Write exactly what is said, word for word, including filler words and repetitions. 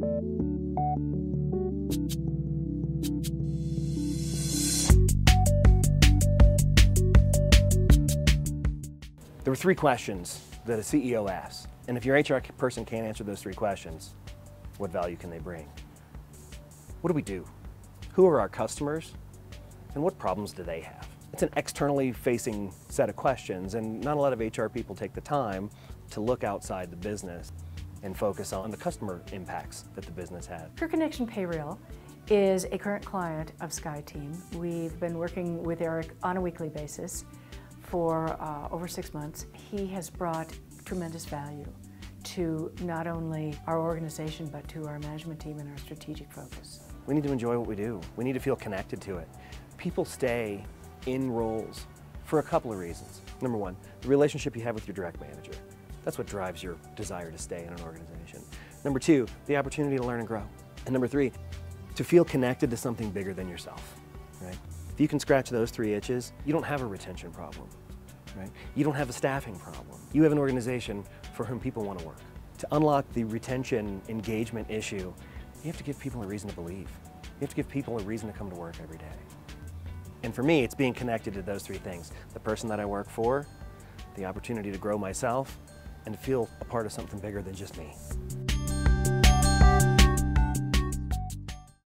There were three questions that a C E O asks, and if your H R person can't answer those three questions, what value can they bring? What do we do? Who are our customers? And what problems do they have? It's an externally facing set of questions, and not a lot of H R people take the time to look outside the business and focus on the customer impacts that the business has. Career Connection PayReal is a current client of SkyTeam. We've been working with Eric on a weekly basis for uh, over six months. He has brought tremendous value to not only our organization, but to our management team and our strategic focus. We need to enjoy what we do. We need to feel connected to it. People stay in roles for a couple of reasons. Number one, the relationship you have with your direct manager. That's what drives your desire to stay in an organization. Number two, the opportunity to learn and grow. And number three, to feel connected to something bigger than yourself, right? If you can scratch those three itches, you don't have a retention problem, right? You don't have a staffing problem. You have an organization for whom people want to work. To unlock the retention engagement issue, you have to give people a reason to believe. You have to give people a reason to come to work every day. And for me, it's being connected to those three things. The person that I work for, the opportunity to grow myself, and to feel a part of something bigger than just me.